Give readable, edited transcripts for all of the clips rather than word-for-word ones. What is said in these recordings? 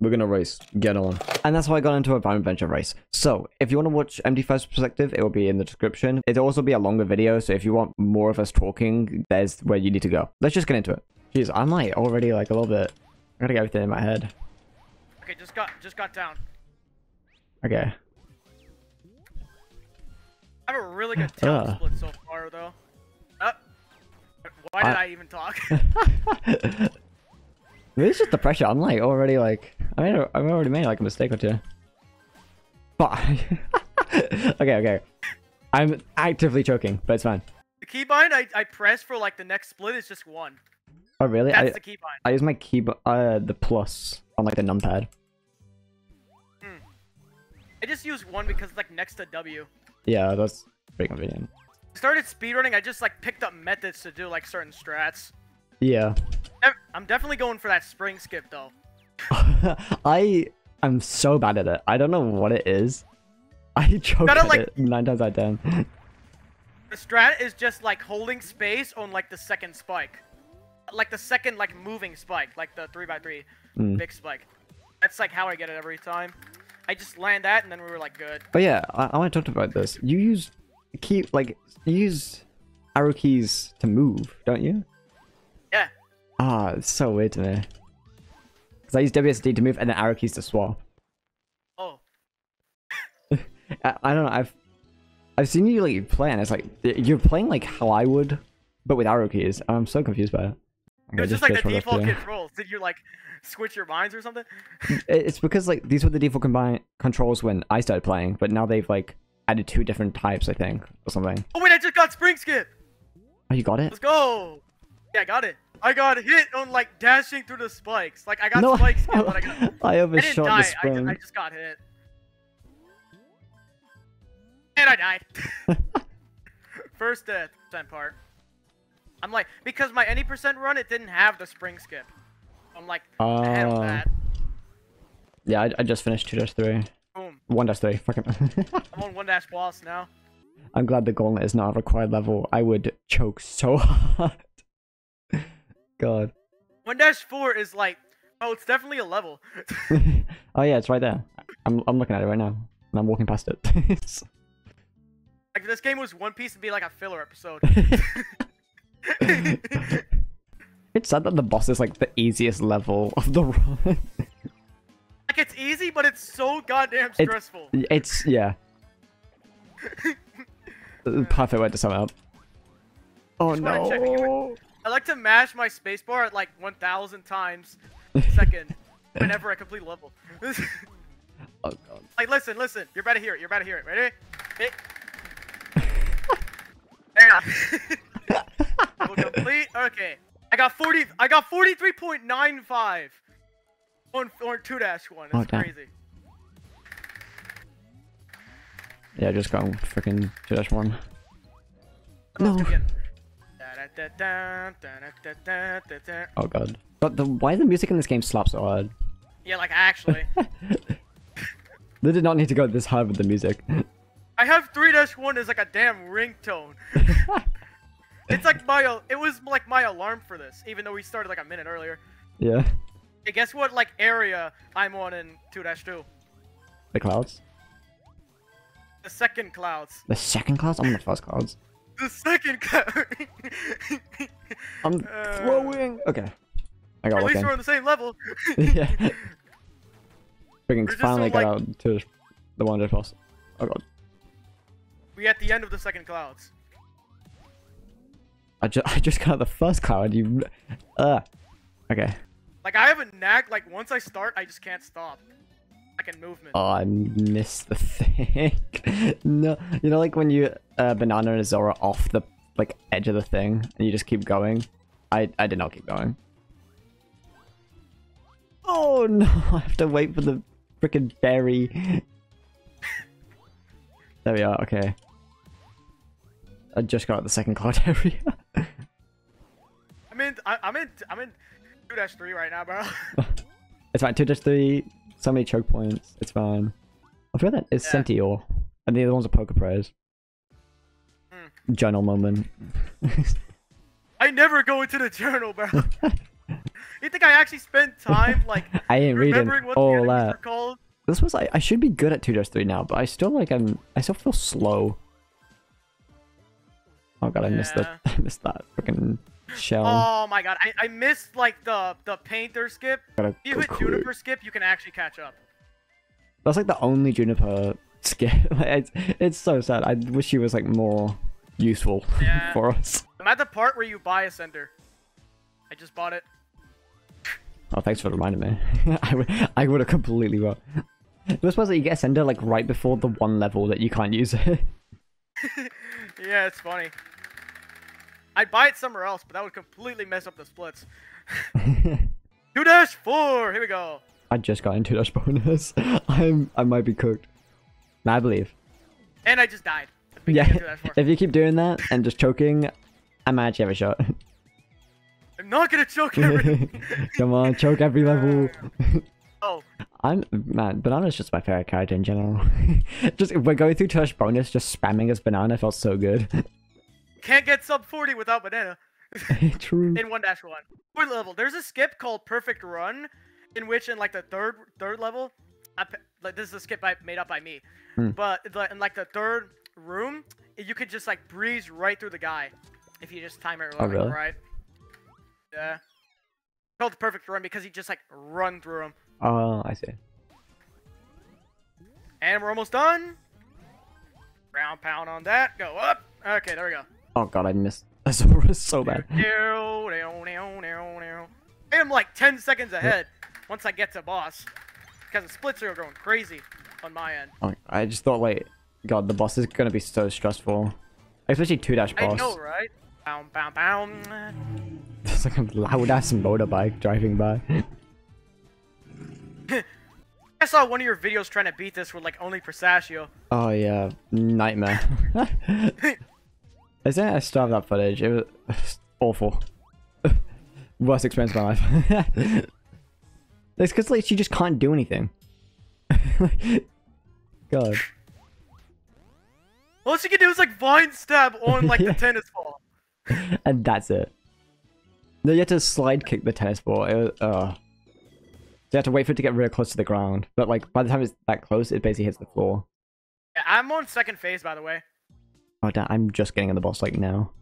We're gonna race. Get on. And that's how I got into a Vibrant Venture race. So if you want to watch MD5's perspective, it will be in the description. It'll also be a longer video, so if you want more of us talking, there's where you need to go. Let's just get into it. Jeez, I'm like already like a little bit. I gotta get everything in my head. Okay, just got down. Okay. I have a really good tail split so far though. Why did I even talk? Maybe it's just the pressure. I'm like already like I've already made like a mistake or two. But okay. I'm actively choking, but it's fine. The keybind I press for like the next split is just one. Oh really? That's the keybind. I use my keybind the plus on like the numpad. I just use one because it's like next to W. Yeah, that's pretty convenient. Started speedrunning, I just like picked up methods to do like certain strats. Yeah. I'm definitely going for that spring skip though. I'm so bad at it. I don't know what it is. I choke at it 9 times out of 10. The strat is just like holding space on like the second spike. Like the second like moving spike, like the 3x3 big spike. That's like how I get it every time. I just land that and then we were like good. But yeah, I want to talk about this. You use you use arrow keys to move, don't you? Yeah. Ah, it's so weird to me. Cause I use WSD to move and then arrow keys to swap. Oh. I don't know. I've seen you like play and it's like you're playing like how I would, but with arrow keys. I'm so confused by it. It was just like the default controls. Did you like switch your minds or something? It's because like these were the default controls when I started playing, but now they've like added 2 different types, I think, or something. Oh wait, I just got spring skip. Oh, you got it? Let's go. Yeah, I got it. I got hit on like dashing through the spikes. Like I got spikes. I overshot the spring. I just got hit. And I died. First death part. I'm like, because my any percent run, it didn't have the spring skip. I'm like, ahead of that. Yeah, I just finished 2-3. Boom. 1-3. Fucking. I'm on 1-boss now. I'm glad the gauntlet is not a required level. I would choke so hard. God. 1-4 is like, oh, it's definitely a level. Oh yeah, it's right there. I'm looking at it right now, and I'm walking past it. Like if this game was One Piece, it'd be like a filler episode. It's sad that the boss is like the easiest level of the run. Like it's easy, but it's so goddamn stressful. It's yeah. Perfect way to sum it up. Oh no! I like to mash my spacebar at like 1,000 times a second whenever I complete level. Oh god! Like listen. You're about to hear it. Ready? Hit. There. Complete. Okay. I got 43.95 on 2-1. It's crazy. Yeah, I just got freaking 2-1. No. Oh god. But why the music in this game slaps so hard? Yeah, like actually. They did not need to go this hard with the music. I have 3-1 as like a damn ringtone. It's like it was like my alarm for this, even though we started like a minute earlier. Yeah. And guess what like area I'm on in 2-2? The clouds? The second clouds. The second clouds? I'm in the first clouds. The second cloud. I'm throwing. Okay. I got one. At least we're on the same level. Yeah. Freaking finally got out to the 1-boss. Oh god. We at the end of the second clouds. I just got the first cloud. You, okay. Like I have a knack. Like once I start, I just can't stop. I can movement. Oh, I missed the thing. No, you know, like when you banana and Azora off the like edge of the thing, and you just keep going. I did not keep going. Oh no! I have to wait for the freaking berry. There we are. Okay. I just got the second cloud area. I'm in 2-3 right now, bro. It's fine. 2-3. So many choke points. It's fine. I feel that it's Centior, and the other one's a poker prize. Journal moment. I never go into the journal, bro. You think think I actually spent time like I ain't remembering what all the enemies were called. This was I should be good at 2-3 now, but I still still feel slow. Oh god, I missed that. I missed that freaking shell. Oh my god, I missed like the painter skip. If you hit juniper skip, you can actually catch up. That's like the only juniper skip. It's so sad. I wish she was like more useful for us. I'm at the part where you buy Ascender. I just bought it. Oh, thanks for reminding me. I would have completely won. It was supposed that you get Ascender like right before the one level that you can't use it. Yeah, it's funny. I'd buy it somewhere else, but that would completely mess up the splits. 2-4! Here we go! I just got in 2-dash bonus. I might be cooked. I believe. And I just died. Yeah, if you keep doing that and just choking, I might actually have a shot. I'm not gonna choke everything. Come on, choke every level. Oh. Banana's just my favorite character in general. Just we're going through 2-dash bonus, just spamming as Banana felt so good. Can't get sub 40 without Banana. True. In 1-1. Fourth level, there's a skip called Perfect Run, in which in like the third level, like this is a skip made up by me, but in like the third room, you could just like breeze right through the guy if you just time it right. Oh, really? Right? Yeah. Called the Perfect Run because he just like run through him. Oh, I see. And we're almost done. Round pound on that. Go up. Okay, there we go. Oh god, I missed Azora so bad. I'm like 10 seconds ahead once I get to boss, because the splits are going crazy on my end. Oh, I just thought like, god, the boss is gonna be so stressful, especially 2-dash boss. I know, right? Bound, bound, bound. It's like a loud ass motorbike driving by. I saw one of your videos trying to beat this with like only Persatio. Oh yeah, nightmare. I think I still have that footage. It was awful. Worst experience of my life. It's because like she just can't do anything. God. All she can do is like vine stab on like the tennis ball. And that's it. No, you had to slide kick the tennis ball. It was, you have to wait for it to get really close to the ground, but like by the time it's that close, it basically hits the floor. Yeah, I'm on second phase, by the way. Oh damn! I'm just getting in the boss like now.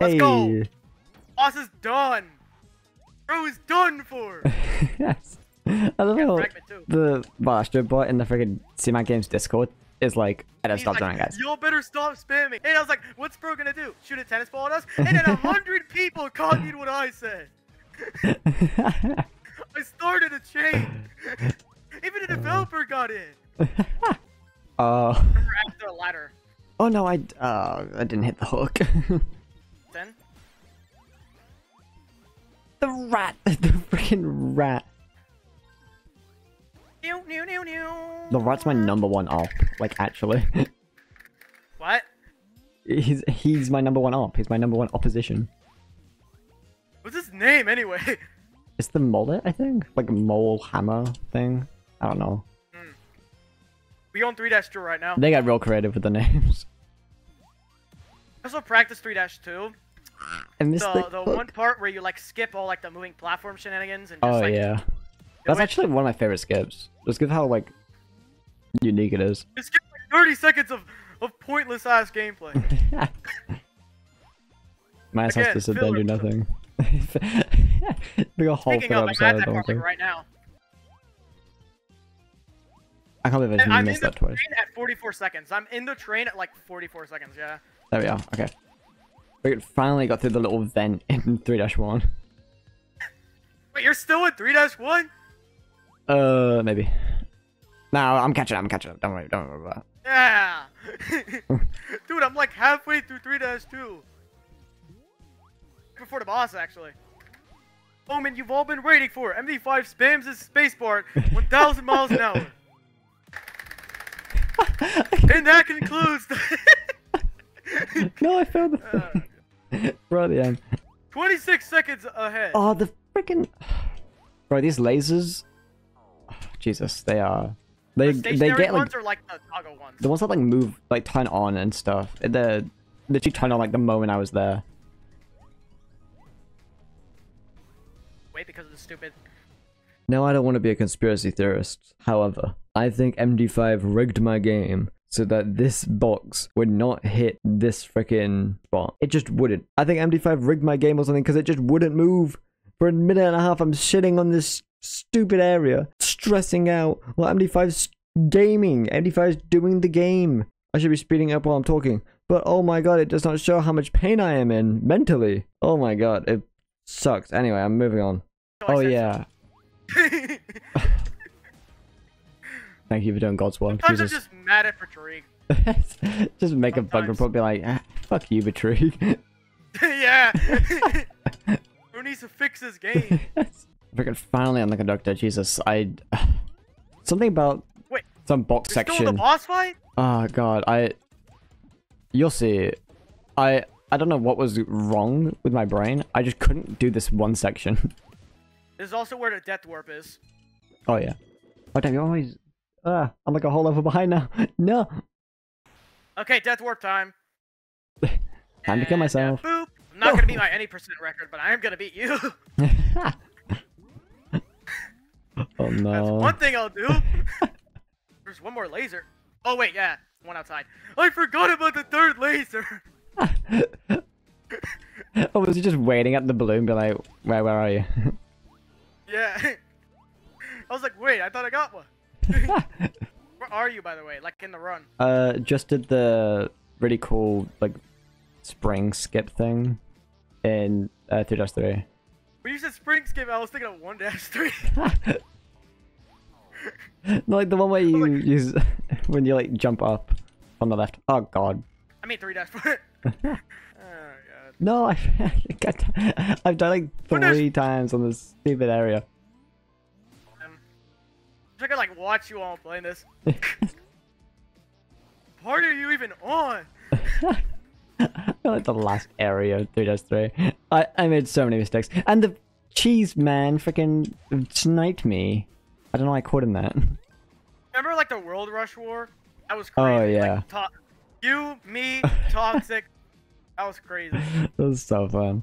Let's go. Boss is done. Bro is done for. Yes. I love how the Valastro bot in the freaking CMAG Games Discord is like, I don't stop doing it, guys. Y'all better stop spamming. And I was like, what's bro gonna do? Shoot a tennis ball at us? And then 100 people copied what I said. I started a chain. Even a developer got in. Remember after a ladder. Oh no, I didn't hit the hook. Then the rat, the freaking rat. New, new, new, new. The rat's my number 1 op. Like actually. What? He's my number 1 op. He's my number 1 opposition. What's his name anyway? It's the mullet, I think. Like mole hammer thing. I don't know. We on 3-2 right now. They got real creative with the names. I also practiced 3-2. I missed the one part where you like skip all like the moving platform shenanigans and just like. Oh yeah. That's actually one of my favorite skips. Just because how like unique it is. It skips like 30 seconds of pointless ass gameplay. My ass has to sit there and do nothing. Big whole thing up, I'm at that part like right now. I can't believe I missed that twice. I'm in the train at 44 seconds. I'm in the train at like 44 seconds, yeah. There we are, okay. We finally got through the little vent in 3-1. Wait, you're still in 3-1? Maybe. No, I'm catching up. Don't worry about it. Yeah! Dude, I'm like halfway through 3-2. Before the boss, actually. Moment you've all been waiting for. MD5 spams his spacebar 1,000 miles an hour. And that concludes the No, I failed the Bro, at the end. 26 seconds ahead. Oh, the freaking bro, these lasers. Oh, Jesus, they are. They get ones like, the toggle ones. The ones that like move, like turn on and stuff. They literally turned on like the moment I was there. way because of the stupid... Now, I don't want to be a conspiracy theorist. However, I think MD5 rigged my game so that this box would not hit this freaking spot. It just wouldn't. I think MD5 rigged my game or something because it just wouldn't move. For a minute and a half, I'm shitting on this stupid area, stressing out. Well, MD5's gaming. MD5's doing the game. I should be speeding up while I'm talking. But oh my god, it does not show how much pain I am in mentally. Oh my god, it sucks. Anyway, I'm moving on. Oh yeah. Thank you for doing God's work. I'm just mad at Betrieg. Just make a bug report, be like, ah, fuck you, Betrieg. Yeah. Who needs to fix this game? Freaking finally on the conductor. Jesus, I. Something about wait, some box section. Still in the boss fight? Oh god, I. You'll see. I don't know what was wrong with my brain. I just couldn't do this one section. This is also where the death warp is. Oh yeah. Oh damn, you always. I'm like a whole level behind now. No. Okay, death warp time. Time to kill myself. Boop. I'm not gonna beat my any percent record, but I am gonna beat you. Oh no. That's one thing I'll do. There's one more laser. Oh wait, yeah, one outside. I forgot about the third laser. Oh, was he just waiting at the balloon, be like, where are you? Yeah. I was like, wait, I thought I got one. Where are you, by the way? Like in the run? Just did the really cool like spring skip thing in 3-3. When you said spring skip, I was thinking of 1-3. Not like the one where you like... use when you like jump up on the left. Oh god. I mean 3-4. Oh god. No, I've done like 3 times on this stupid area. I could like watch you all playing this. What are you even on? I feel like the last area of 3-3. I made so many mistakes. And the cheese man freaking sniped me. I don't know why I caught him that. Remember like the World Rush War? That was crazy. Oh yeah. Like, you, me, Toxic. That was crazy. That was so fun.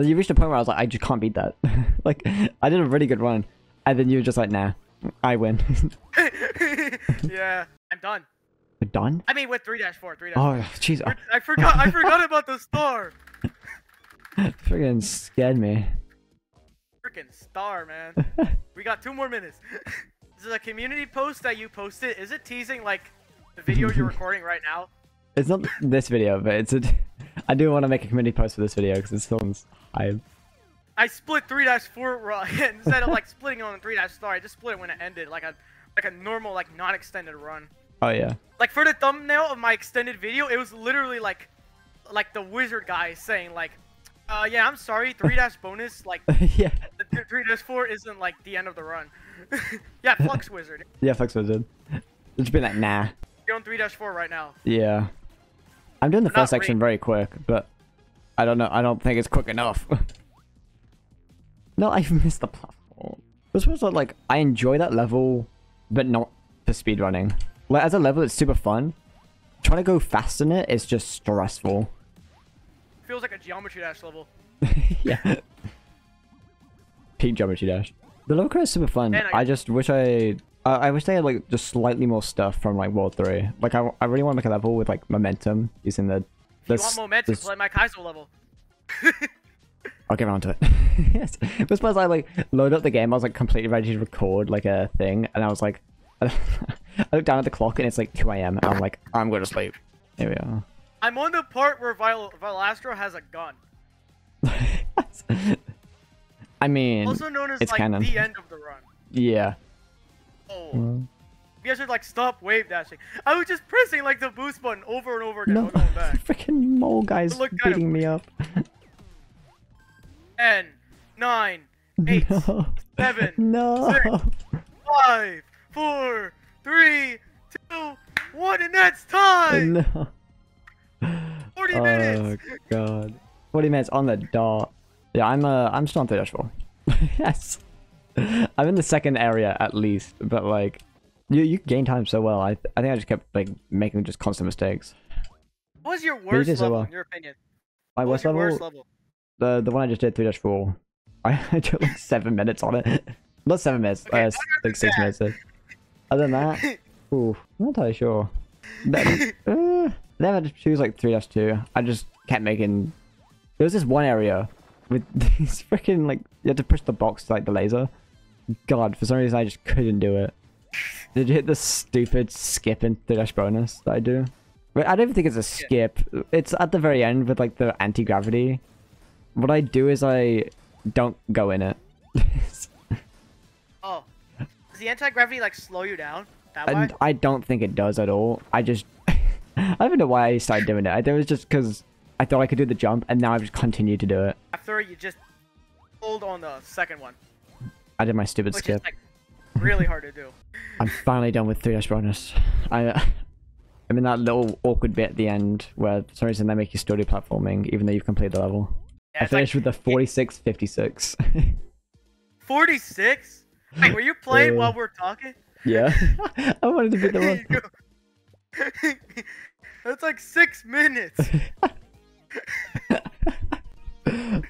You reached a point where I was like, I just can't beat that. Like, I did a really good run. And then you were just like, nah. I win. Yeah, I'm done. You're done? I mean, with 3-4, 3-4. Oh, jeez. I forgot about the star. Freaking scared me. Freaking star, man. We got 2 more minutes. This is a community post that you posted. Is it teasing, like, the video you're recording right now? It's not this video, but it's a... I do want to make a community post for this video, because it's someone's hype. I split 3-4 instead of like splitting it on 3-star. I just split it when it ended, like a normal like non-extended run. Oh yeah. Like for the thumbnail of my extended video, it was literally like the wizard guy saying like, yeah, I'm sorry, 3-bonus like yeah, 3-4 isn't like the end of the run. Yeah, Flux Wizard. Yeah, Flux Wizard. It's been like nah. You're on 3-4 right now. Yeah. I'm doing the first section very quick, but I don't know. I don't think it's quick enough. No, I missed the platform. This was like, I enjoy that level, but not for speedrunning. Like, as a level, it's super fun. Trying to go fast in it is just stressful. Feels like a Geometry Dash level. Yeah. Peak Geometry Dash. The level is super fun. I just wish I wish they had, like, just slightly more stuff from, like, World 3. Like, I really want to make a level with, like, momentum using the... If you want momentum, play my Kaizo level. I'll get around to it. Yes. But suppose I like load up the game, I was like completely ready to record like a thing, and I was like, I looked down at the clock and it's like 2 AM, and I'm like, I'm going to sleep. Here we are. I'm on the part where Valastro has a gun. I mean, also known as like canon. The end of the run. Yeah. Oh. Mm. You guys should like stop wave dashing. I was just pressing like the boost button over and over again. No. Going back. Freaking mole guys beating me up. 10, 9, 8, no. 7, no. 6, 5, 4, 3, 2, 1, and that's time! No. 40 minutes! Oh god. 40 minutes on the dot. Yeah, I'm still on 3-4. Yes. I'm in the second area at least, but like, you gain time so well. I think I just kept like making just constant mistakes. What was your worst level in your opinion? My worst level? The one I just did, 3-4. I drew like 7 minutes on it. Not 7 minutes, okay, like 6 minutes. Other than that, ooh, I'm not entirely sure. Then I had to choose like 3-2. I just kept making. There was this one area with these freaking like you had to push the box to like the laser. God, for some reason I just couldn't do it. Did you hit the stupid skip and dash bonus that I do? But I don't even think it's a skip. It's at the very end with like the anti-gravity. What I do is I don't go in it. Oh, does the anti-gravity like slow you down? And I don't think it does at all. I just I don't even know why I started doing it. I think it was just because I thought I could do the jump, and now I've just continued to do it. After you just hold on the second one. I did my stupid skip. Is, like, really hard to do. I'm finally done with 3-dash bonus. I'm in that little awkward bit at the end where for some reason they make you study platforming even though you've completed the level. Yeah, I finished like, with the 4656. 46? Wait, were you playing while we were talking? Yeah. I wanted to beat the one. That's like 6 minutes.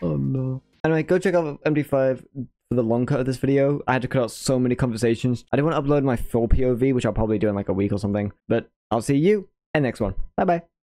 Oh no. Anyway, go check out MD5 for the long cut of this video. I had to cut out so many conversations. I didn't want to upload my full POV, which I'll probably do in like a week or something. But I'll see you in the next one. Bye bye.